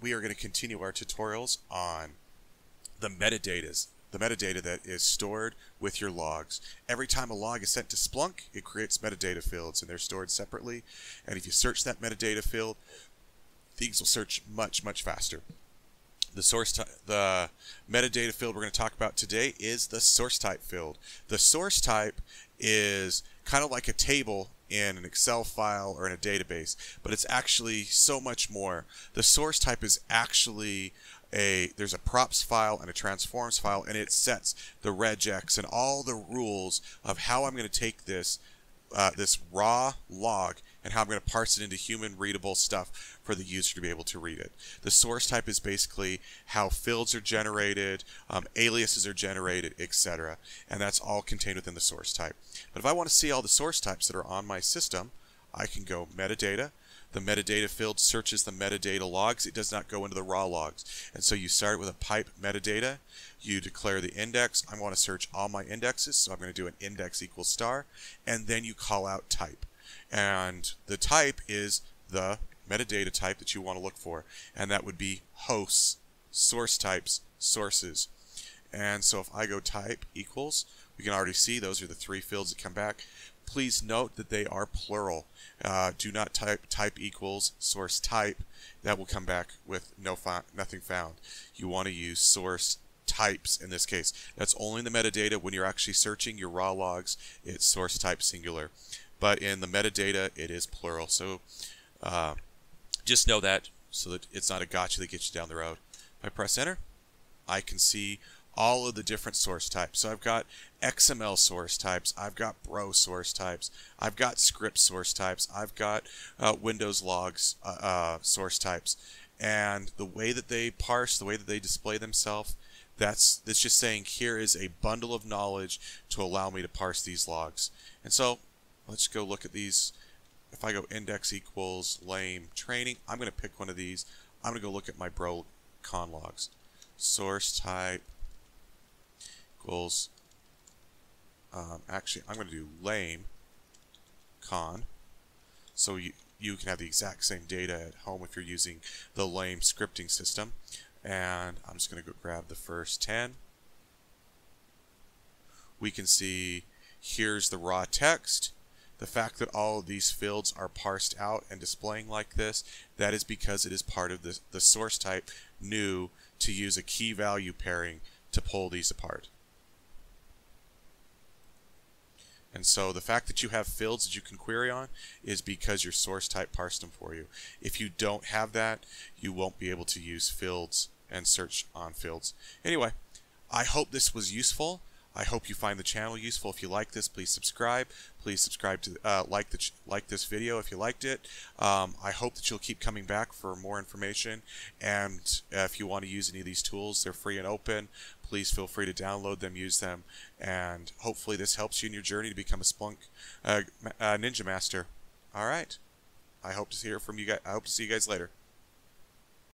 we are going to continue our tutorials on the metadata that is stored with your logs. Every time a log is sent to Splunk, it creates metadata fields, and they're stored separately. And if you search that metadata field, things will search much, much faster. The metadata field we're going to talk about today is the source type field. The source type is kind of like a table in an Excel file or in a database, but it's actually so much more. The source type is actually there's a props file and a transforms file, and it sets the regex and all the rules of how I'm going to take this raw log and how I'm going to parse it into human readable stuff for the user to be able to read it. The source type is basically how fields are generated, aliases are generated, etc. And that's all contained within the source type. But if I want to see all the source types that are on my system, I can go metadata. The metadata field searches the metadata logs. It does not go into the raw logs. And so you start with a pipe metadata. You declare the index. I want to search all my indexes, so I'm going to do an index equals star. And then you call out type. And the type is the metadata type that you want to look for, and that would be hosts, source types, sources. And so if I go type equals, we can already see those are the three fields that come back. Please note that they are plural. Do not type equals source type. That will come back with nothing found. You want to use source types in this case. That's only in the metadata. When you're actually searching your raw logs, it's source type singular. But in the metadata, it is plural. So just know that, so that it's not a gotcha that gets you down the road. If I press enter, I can see all of the different source types. So I've got XML source types. I've got Bro source types. I've got script source types. I've got Windows logs source types. And the way that they parse, the way that they display themselves, that's just saying here is a bundle of knowledge to allow me to parse these logs. And so let's go look at these. If I go index equals L.A.M.E. training, I'm going to pick one of these. I'm going to go look at my Bro con logs. Source type equals, actually, I'm going to do L.A.M.E. con. So you can have the exact same data at home if you're using the L.A.M.E. scripting system. And I'm just going to go grab the first 10. We can see here's the raw text. The fact that all of these fields are parsed out and displaying like this, that is because it is part of the source type knew to use a key value pairing to pull these apart. And so the fact that you have fields that you can query on is because your source type parsed them for you. If you don't have that, you won't be able to use fields and search on fields. Anyway, I hope this was useful. I hope you find the channel useful. If you like this, please subscribe. Please subscribe to like this video if you liked it. I hope that you'll keep coming back for more information. And if you want to use any of these tools, they're free and open. Please feel free to download them, use them, and hopefully this helps you in your journey to become a Splunk Ninja Master. All right. I hope to see you guys later.